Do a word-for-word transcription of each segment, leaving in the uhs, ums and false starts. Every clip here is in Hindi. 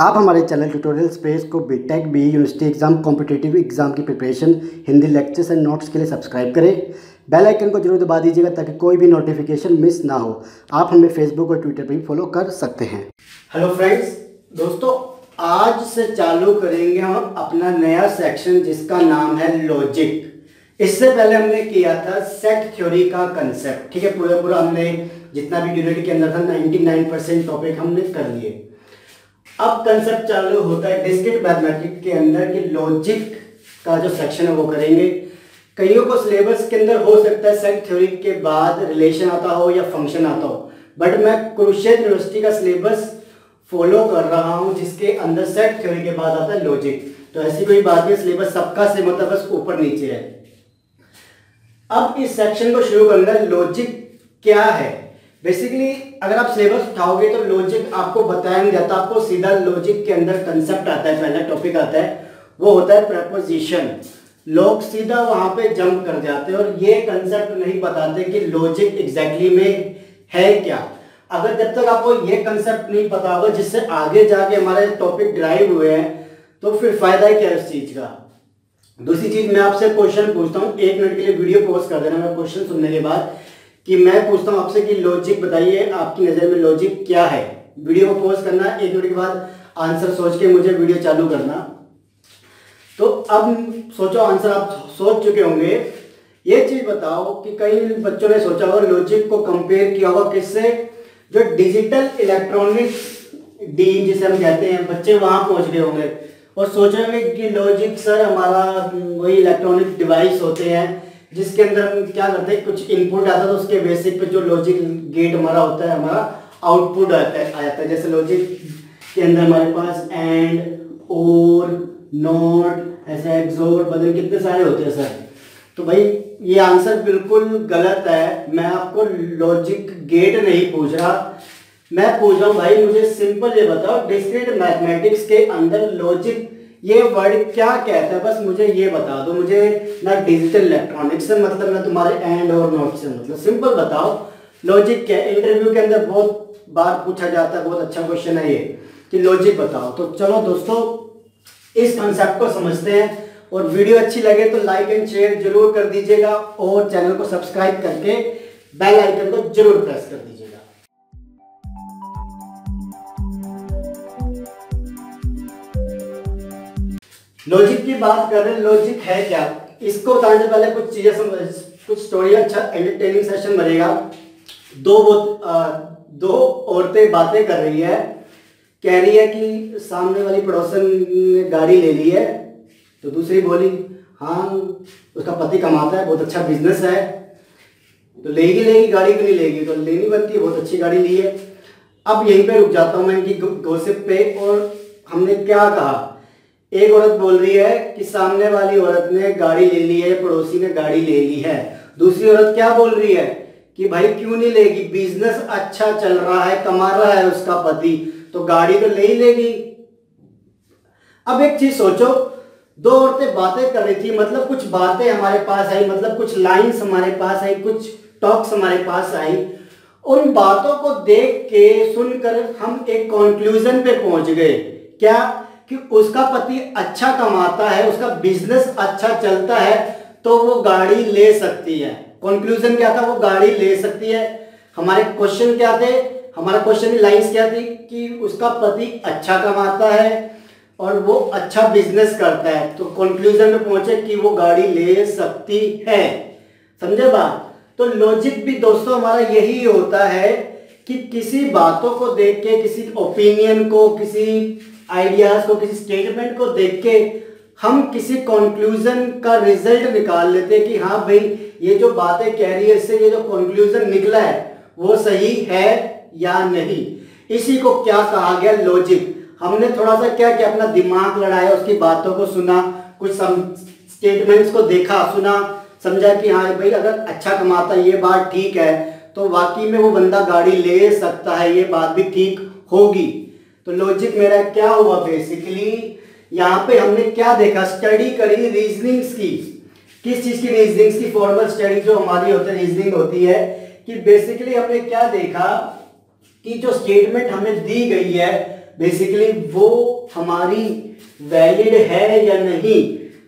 आप हमारे चैनल ट्यूटोरियल स्पेस को BTech B university exam competitive exam की preparation Hindi lectures and notes के लिए सब्सक्राइब करें। बेल आइकन को जरूर दबा दीजिएगा ताकि कोई भी नोटिफिकेशन मिस ना हो। आप हमें फेसबुक और ट्विटर पर भी फॉलो कर सकते हैं। हेलो फ्रेंड्स, दोस्तों आज से चालू करेंगे हम अपना नया सेक्शन जिसका नाम है लॉजिक। इससे पहले हमने किया था सेट थ्योरी का कंसेप्ट, ठीक है। पूरा पूरा हमने जितना भी यूनिट के अंदर था निन्यानवे परसेंट टॉपिक हमने कर लिए। अब कंसेप्ट चालू होता है डिस्क्रीट मैथमेटिक्स के अंदर कि लॉजिक का जो सेक्शन है वो करेंगे। कईयों को सिलेबस के अंदर हो सकता है सेट थ्योरी के बाद रिलेशन आता हो या फंक्शन आता हो, बट मैं कुरुक्षेत्र यूनिवर्सिटी का सिलेबस फॉलो कर रहा हूँ जिसके अंदर सेट थ्योरी के बाद आता है लॉजिक। तो ऐसी कोई बात नहीं, सिलेबस सबका से मतलब बस ऊपर नीचे है। अब इस सेक्शन को शुरू करना है। लॉजिक क्या है? बेसिकली अगर आप सिलेबस उठाओगे तो लॉजिक आपको बताया नहीं जाता, आपको सीधा लॉजिक के अंदर कंसेप्ट आता है। पहला टॉपिक आता है वो होता है प्रपोजिशन। लोग सीधा वहां पे जंप कर जाते हैं और ये कंसेप्ट नहीं बताते कि लॉजिक एग्जैक्टली में है क्या। अगर जब तक आपको ये कंसेप्ट नहीं पता होगा जिससे आगे जाके हमारे टॉपिक ड्राइव हुए हैं तो फिर फायदा ही क्या है उस चीज का। दूसरी चीज, मैं आपसे क्वेश्चन पूछता हूँ, एक मिनट के लिए वीडियो पॉज कर देना मैं क्वेश्चन सुनने के बाद, कि मैं पूछता हूँ आपसे कि लॉजिक बताइए, आपकी नज़र में लॉजिक क्या है। वीडियो को पॉज करना, एक मिनट के बाद आंसर सोच के मुझे वीडियो चालू करना। तो अब सोचो, आंसर आप सोच चुके होंगे। ये चीज़ बताओ कि कई बच्चों ने सोचा होगा लॉजिक को कंपेयर किया होगा किससे, जो डिजिटल इलेक्ट्रॉनिक्स डी जिसे हम कहते हैं, बच्चे वहाँ पहुँच गए होंगे और सोचेंगे कि लॉजिक सर हमारा वही इलेक्ट्रॉनिक डिवाइस होते हैं जिसके अंदर हम क्या करते हैं, कुछ इनपुट आता है तो उसके बेसिक पे जो लॉजिक गेट हमारा होता है हमारा आउटपुट आता है आता है जैसे लॉजिक के अंदर हमारे पास एंड, और, नॉट, ऐसा एक्सोर, बदल कितने सारे होते हैं सर। तो भाई ये आंसर बिल्कुल गलत है। मैं आपको लॉजिक गेट नहीं पूछ रहा, मैं पूछ रहा हूँ भाई मुझे सिंपल ये बताओ डिस्क्रीट मैथमेटिक्स के अंदर लॉजिक ये वर्ड क्या कहता है, बस मुझे ये बता दो। मुझे ना डिजिटल इलेक्ट्रॉनिक्स से मतलब, ना तुम्हारे एंड और नॉट से मतलब, सिंपल बताओ लॉजिक क्या है। इंटरव्यू के अंदर बहुत बार पूछा जाता है, बहुत अच्छा क्वेश्चन है ये कि लॉजिक बताओ। तो चलो दोस्तों इस कंसेप्ट को समझते हैं, और वीडियो अच्छी लगे तो लाइक एंड शेयर जरूर कर दीजिएगा और चैनल को सब्सक्राइब करके बेल आइकन को जरूर प्रेस कर दीजिएगा। लॉजिक की बात कर रहे हैं, लॉजिक है क्या इसको बताने से पहले कुछ चीजें समझ, कुछ स्टोरी, अच्छा एंटरटेनिंग सेशन बनेगा। दो आ, दो औरतें बातें कर रही है, कह रही है कि सामने वाली पड़ोसन ने गाड़ी ले ली है, तो दूसरी बोली हाँ उसका पति कमाता है, बहुत अच्छा बिजनेस है, तो लेगी लेगी गाड़ी क्यों नहीं लेगी, तो लेनी बनती है, बहुत अच्छी गाड़ी ली है। अब यहीं पर रुक जाता हूँ मैं इनकी गॉसिप पे, और हमने क्या कहा, एक औरत बोल रही है कि सामने वाली औरत ने गाड़ी ले ली है, पड़ोसी ने गाड़ी ले ली है। दूसरी औरत क्या बोल रही है कि भाई क्यों नहीं लेगी, बिजनेस अच्छा चल रहा है, कमा रहा है उसका पति, तो गाड़ी तो ले ही लेगी। अब एक चीज सोचो, दो औरतें बातें कर रही थी, मतलब कुछ बातें हमारे पास आई, मतलब कुछ लाइन्स हमारे पास आई, कुछ टॉक्स हमारे पास आई। उन बातों को देख के सुनकर हम एक कंक्लूजन पे पहुंच गए, क्या कि उसका पति अच्छा कमाता है, उसका बिजनेस अच्छा चलता है, तो वो गाड़ी ले सकती है। कंक्लूजन क्या था, वो गाड़ी ले सकती है। हमारे क्वेश्चन क्या थे, हमारा क्वेश्चन की लाइंस क्या थी कि उसका पति अच्छा कमाता है और वो अच्छा बिजनेस करता है, तो कंक्लूजन में पहुंचे कि वो गाड़ी ले सकती है। समझे बात? तो लॉजिक भी दोस्तों हमारा यही होता है कि किसी बातों को देख के, किसी ओपिनियन को, किसी आइडियाज को, किसी स्टेटमेंट को देख के हम किसी कंक्लूजन का रिजल्ट निकाल लेते हैं कि हाँ भाई ये जो बातें कह रही है इससे ये जो कंक्लूजन निकला है वो सही है या नहीं। इसी को क्या कहा गया, लॉजिक। हमने थोड़ा सा क्या किया, अपना दिमाग लड़ाया, उसकी बातों को सुना, कुछ स्टेटमेंट्स को देखा, सुना, समझा कि हाँ भाई अगर अच्छा कमाता है ये बात ठीक है, तो वाकई में वो बंदा गाड़ी ले सकता है, ये बात भी ठीक होगी। तो लॉजिक मेरा क्या हुआ, बेसिकली यहाँ पे हमने क्या देखा, स्टडी करी रीजनिंग्स की। किस चीज की रीजनिंग्स की, फॉर्मल स्टडी जो हमारी होती है रीजनिंग होती है, कि बेसिकली हमने क्या देखा कि जो स्टेटमेंट हमें दी गई है बेसिकली वो हमारी वैलिड है या नहीं।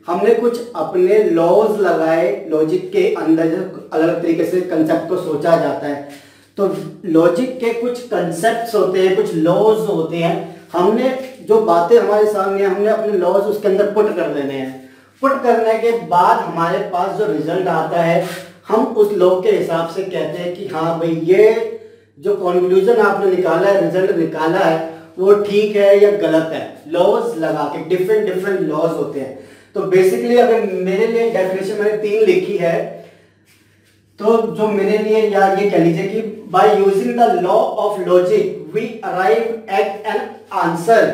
हमने कुछ अपने लॉज लगाए, लॉजिक के अंदर अलग तरीके से कंसेप्ट को सोचा जाता है, तो लॉजिक के कुछ कंसेप्ट होते हैं, कुछ लॉज होते हैं। हमने जो बातें हमारे सामने, हमने अपने लॉज उसके अंदर पुट कर देने हैं। पुट करने के बाद हमारे पास जो रिजल्ट आता है, हम उस लॉ के हिसाब से कहते हैं कि हाँ भाई, ये जो कॉन्क्लूजन आपने निकाला है, रिजल्ट निकाला है, वो ठीक है या गलत है। लॉज लगा के डिफरेंट डिफरेंट लॉज होते हैं। तो बेसिकली अगर मेरे लिए डेफिनेशन मैंने तीन लिखी है, तो जो मेरे लिए, या ये कह लीजिए कि by using the law of logic we arrive at an answer,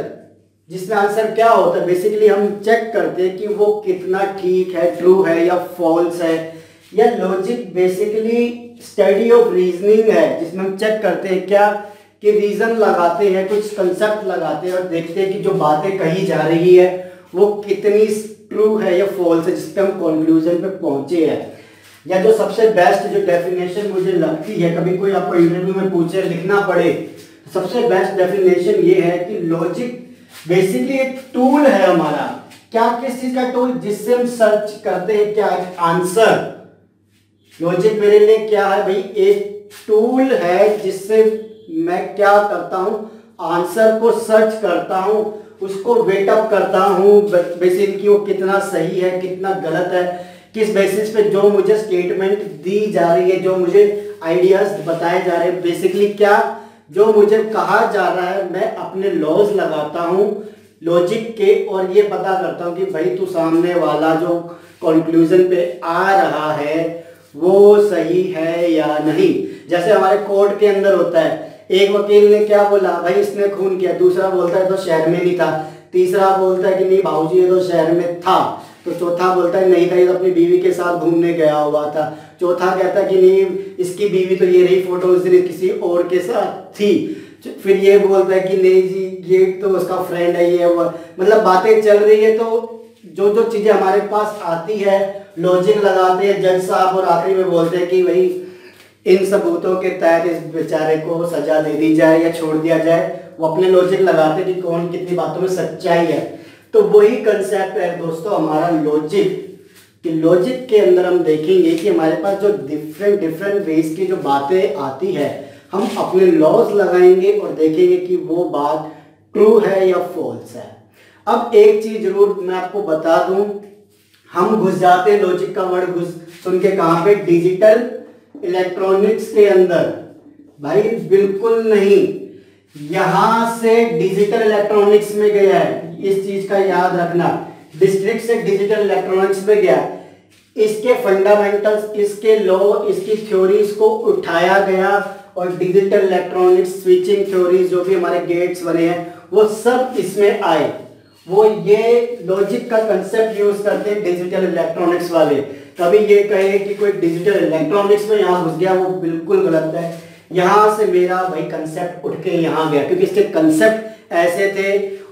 जिसमें आंसर क्या होता है, बेसिकली हम चेक करते हैं कि वो कितना ठीक है, ट्रू है या फॉल्स है। या logic basically study of reasoning है, जिसमें हम चेक करते हैं क्या कि रीजन लगाते हैं, कुछ कंसेप्ट लगाते हैं और देखते हैं कि जो बातें कही जा रही है वो कितनी ट्रू है या फॉल्स है, जिसपे हम कॉन्क्लूजन पे पहुंचे हैं। या जो सबसे बेस्ट जो डेफिनेशन मुझे लगती है, कभी कोई आपको इंटरव्यू में पूछे, लिखना पड़े, सबसे बेस्ट डेफिनेशन ये है कि लॉजिक बेसिकली एक टूल है हमारा। क्या किस चीज का टूल? जिससे हम सर्च करते हैं क्या आंसर। लॉजिक मेरे लिए क्या है भाई? एक टूल है जिससे मैं क्या करता हूँ, आंसर को सर्च करता हूँ, उसको वेट अप करता हूँ, बेसिकली वो कितना सही है, कितना गलत है, किस बेसिस पे जो मुझे स्टेटमेंट दी जा रही है, जो मुझे आइडियाज बताए जा रहे हैं, बेसिकली क्या जो मुझे कहा जा रहा है, मैं अपने लॉज लगाता हूँ लॉजिक के और ये पता करता हूँ कि भाई तू सामने वाला जो कंक्लूजन पे आ रहा है वो सही है या नहीं। जैसे हमारे कोर्ट के अंदर होता है, एक वकील ने क्या बोला, भाई इसने खून किया, दूसरा बोलता है तो शहर में नहीं था, तीसरा बोलता है कि नहीं बाबूजी ये तो शहर में था, तो चौथा बोलता है नहीं था, ये तो अपनी बीवी के साथ घूमने गया हुआ था, चौथा कहता है कि नहीं इसकी बीवी तो ये रही, फोटो उसने किसी और के साथ थी, फिर ये बोलता है कि नहीं जी ये तो उसका फ्रेंड है, ये हुआ, मतलब बातें चल रही है। तो जो जो चीज़ें हमारे पास आती है, लॉजिक लगाते हैं जज साहब और आखिरी में बोलते हैं कि भाई इन सबूतों के तहत इस बेचारे को सजा दे दी जाए या छोड़ दिया जाए। वो अपने लॉजिक लगाते कि कौन कितनी बातों में सच्चाई है। तो वही कंसेप्ट है दोस्तों हमारा लॉजिक, कि लॉजिक के अंदर हम देखेंगे कि हमारे पास जो डिफरेंट डिफरेंट वेज की जो बातें आती है, हम अपने लॉज लगाएंगे और देखेंगे कि वो बात ट्रू है या फॉल्स है। अब एक चीज जरूर मैं आपको बता दूं, हम घुस जाते लॉजिक का वर्ड घुस सुन के कहाँ पे, डिजिटल इलेक्ट्रॉनिक्स के अंदर। भाई बिल्कुल नहीं, यहां से डिजिटल इलेक्ट्रॉनिक्स में गया है, इस चीज का याद रखना, डिस्ट्रिक्ट से डिजिटल इलेक्ट्रॉनिक्स में गया, इसके फंडामेंटल्स, इसके लॉ, इसकी थ्योरीज को उठाया गया और डिजिटल इलेक्ट्रॉनिक्स, स्विचिंग थ्योरीज, जो भी हमारे गेट्स बने हैं वो सब इसमें आए। वो ये लॉजिक का कंसेप्ट यूज करते हैं डिजिटल इलेक्ट्रॉनिक्स वाले। कभी ये कहे कि कोई डिजिटल इलेक्ट्रॉनिक्स में यहाँ घुस गया, वो बिल्कुल गलत है। यहाँ से मेरा भाई कंसेप्ट उठ के यहाँ गया, क्योंकि इसके कंसेप्ट ऐसे थे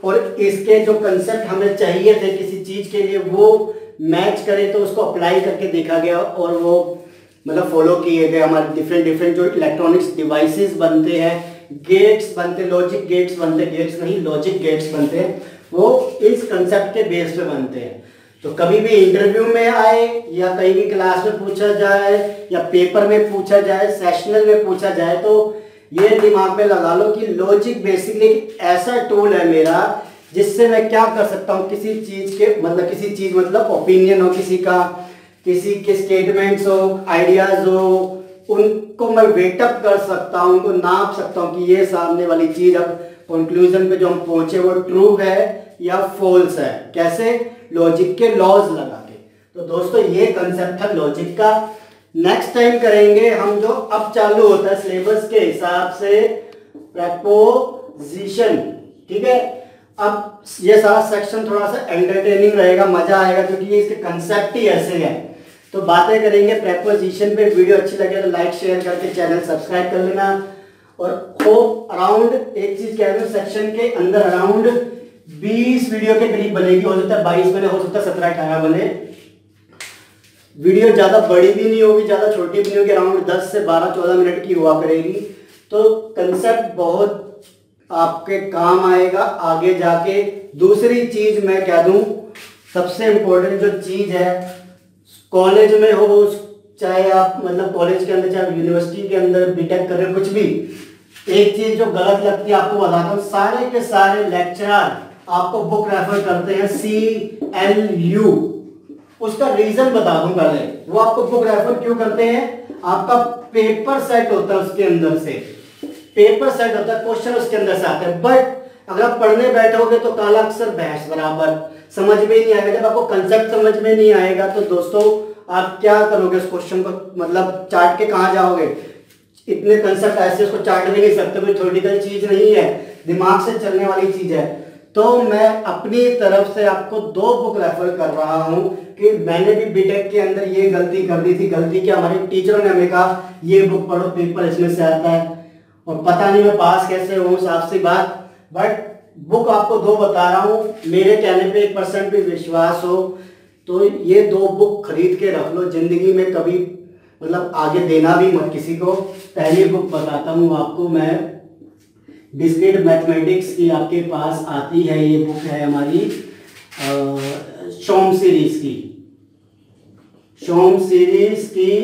और इसके जो कंसेप्ट हमें चाहिए थे किसी चीज़ के लिए, वो मैच करे, तो उसको अप्लाई करके देखा गया और वो मतलब फॉलो किए गए। हमारे डिफरेंट डिफरेंट जो इलेक्ट्रॉनिक्स डिवाइसेस बनते हैं, गेट्स बनते, लॉजिक गेट्स बनते, गेट्स नहीं लॉजिक गेट्स बनते हैं, वो इस कंसेप्ट के बेस पे बनते हैं। तो कभी भी इंटरव्यू में आए या कहीं भी क्लास में पूछा जाए या पेपर में पूछा जाए, सेशनल में पूछा जाए, तो ये दिमाग में लगा लो कि लॉजिक बेसिकली ऐसा टूल है मेरा, जिससे मैं क्या कर सकता हूँ, किसी चीज़ के मतलब किसी चीज़ मतलब ओपिनियन हो किसी का, किसी के स्टेटमेंट्स हो, आइडियाज़ हो, उनको मैं वेटअप कर सकता हूँ, उनको नाप सकता हूँ कि ये सामने वाली चीज़ अब कंक्लूजन पे जो हम पहुँचे वो ट्रू है या फॉल्स है। कैसे? लॉजिक के लॉज लगा के। तो दोस्तों ये कंसेप्ट था लॉजिक का। नेक्स्ट टाइम करेंगे हम, जो अब चालू होता है सिलेबस के हिसाब से, प्रेपोजिशन। ठीक है, अब ये सारा सेक्शन थोड़ा सा एंटरटेनिंग रहेगा, मजा आएगा, क्योंकि ये इसके कंसेप्ट ही ऐसे हैं। तो बातें करेंगे प्रेपोजिशन पे। वीडियो अच्छी लगे तो लाइक शेयर करके चैनल सब्सक्राइब कर लेना। और होप अराउंड, एक चीज कह रहे हो, सेक्शन के अंदर अराउंड बीस वीडियो के करीब बनेगी, हो सकता है बाईस बने, हो सकता है सत्रह अठारह बने। वीडियो ज्यादा बड़ी भी नहीं होगी, ज्यादा छोटी भी नहीं होगी, अराउंड दस से बारह चौदह मिनट की हुआ करेगी। तो कंसेप्ट बहुत आपके काम आएगा आगे जाके। दूसरी चीज मैं क्या दूं, सबसे इम्पोर्टेंट जो चीज है, कॉलेज में हो चाहे आप मतलब कॉलेज के अंदर चाहे यूनिवर्सिटी के अंदर बीटेक कर रहे हो कुछ भी, एक चीज जो गलत लगती है आपको बताता हूँ, सारे के सारे लेक्चरर आपको बुक रेफर करते हैं सी एल यू। उसका रीजन बता दूं पहले, वो आपको बुक रेफर क्यों करते हैं, आपका पेपर सेट होता है उसके अंदर से, पेपर सेट होता है, क्वेश्चन उसके अंदर से आते हैं। बट अगर आप पढ़ने बैठोगे तो काला अक्सर बहस बराबर, समझ में नहीं आएगा। जब आपको कंसेप्ट समझ में नहीं आएगा तो दोस्तों आप क्या करोगे, उस क्वेश्चन को मतलब चाट के कहाँ जाओगे, इतने कंसेप्ट ऐसे उसको चाट भी नहीं सकते, कोई थ्योरेटिकल चीज नहीं है, दिमाग से चलने वाली चीज है। तो मैं अपनी तरफ से आपको दो बुक रेफर कर रहा हूँ कि मैंने भी बीटेक के अंदर ये गलती कर दी थी, गलती क्या, हमारे टीचरों ने हमें कहा ये बुक पढ़ो पेपर इसमें से आता है, और पता नहीं मैं पास कैसे हूँ साफ सी बात। बट बुक आपको दो बता रहा हूँ, मेरे कहने पे एक परसेंट भी विश्वास हो तो ये दो बुक खरीद के रख लो, जिंदगी में कभी मतलब आगे देना भी मत किसी को। पहली बुक बताता हूँ आपको मैं, डिस्क्रीट मैथमेटिक्स की आपके पास आती है ये बुक है हमारी शॉम सीरीज की, शॉम सीरीज की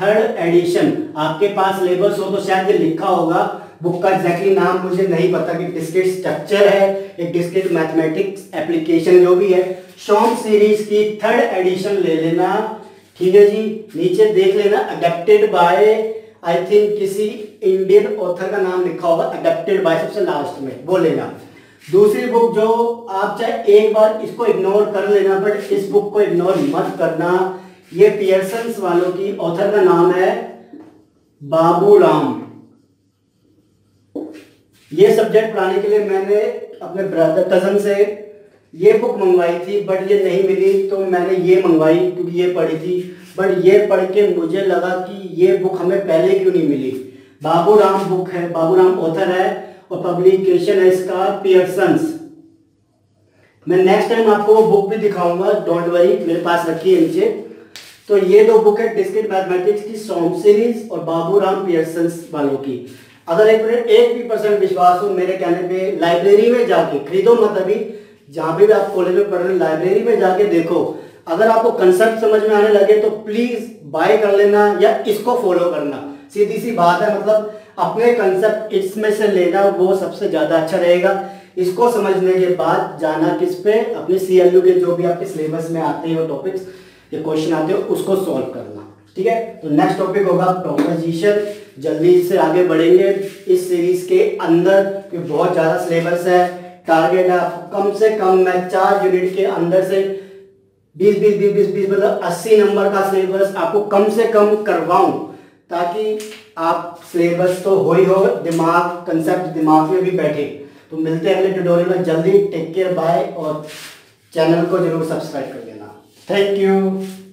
थर्ड एडिशन। आपके पास लेबल्स हो तो शायद ये लिखा होगा, बुक का एग्जैक्टली नाम मुझे नहीं पता कि डिस्क्रीट स्ट्रक्चर है, एक डिस्क्रीट मैथमेटिक्स एप्लीकेशन जो भी है, शॉम सीरीज की थर्ड एडिशन ले लेना, ठीक है जी। नीचे देख लेना, अडेप्टेड बाय, आई थिंक किसी इंडियन ऑथर का नाम लिखा होगा, अडेप्टेड बाय सबसे लास्ट में वो लेना। दूसरी बुक जो आप चाहे एक बार इसको इग्नोर कर लेना, बट इस बुक को इग्नोर मत करना, ये पियर्सन वालों की, ऑथर का नाम है बाबू राम। ये सब्जेक्ट पढ़ाने के लिए मैंने अपने ब्रदर कजन से ये बुक मंगवाई थी, बट ये नहीं मिली तो मैंने ये मंगवाई क्योंकि ये पढ़ी थी। बट ये पढ़ के मुझे लगा कि ये बुक हमें पहले क्यों नहीं मिली। बाबू राम बुक है, बाबू राम ऑथर है और पब्लिकेशन है इसका पियर्सन्स। मैं नेक्स्ट टाइम आपको वो बुक भी दिखाऊंगा, डोंट वरी, मेरे पास रखी है नीचे। तो ये दो बुक है डिस्क्रीट मैथमेटिक्स की शॉम सीरीज और बाबू राम पियर्सन्स वालों की। अगर एक मिनट एक भी परसेंट विश्वास हो मेरे कहने पे, लाइब्रेरी में जाके खरीदो मत अभी, जहाँ भी आप कॉलेज में पढ़ रहे, लाइब्रेरी में जाके देखो। अगर आपको कंसेप्ट समझ में आने लगे तो प्लीज बाय कर लेना या इसको फॉलो करना, सीधी सी बात है। मतलब अपने कंसेप्ट इसमें से लेना वो सबसे ज्यादा अच्छा रहेगा। इसको समझने के बाद जाना किस पे, अपने सी एल यू के जो भी आपके सिलेबस में आते हो टॉपिक्स या क्वेश्चन आते हो उसको सॉल्व करना, ठीक है। तो नेक्स्ट टॉपिक होगा प्रोपोजिशन, जल्दी से आगे बढ़ेंगे इस सीरीज के अंदर कि बहुत ज्यादा सिलेबस है। टारगेट है कम से कम मैं चार यूनिट के अंदर से बीस बीस बीस बीस बीस मतलब अस्सी नंबर का सिलेबस आपको कम से कम करवाऊं, ताकि आप सिलेबस तो हो ही हो, दिमाग कंसेप्ट दिमाग में भी बैठे। तो मिलते हैं अगले ट्यूटोरियल में जल्दी, टेक केयर, बाय, और चैनल को जरूर सब्सक्राइब कर देना। Thank you.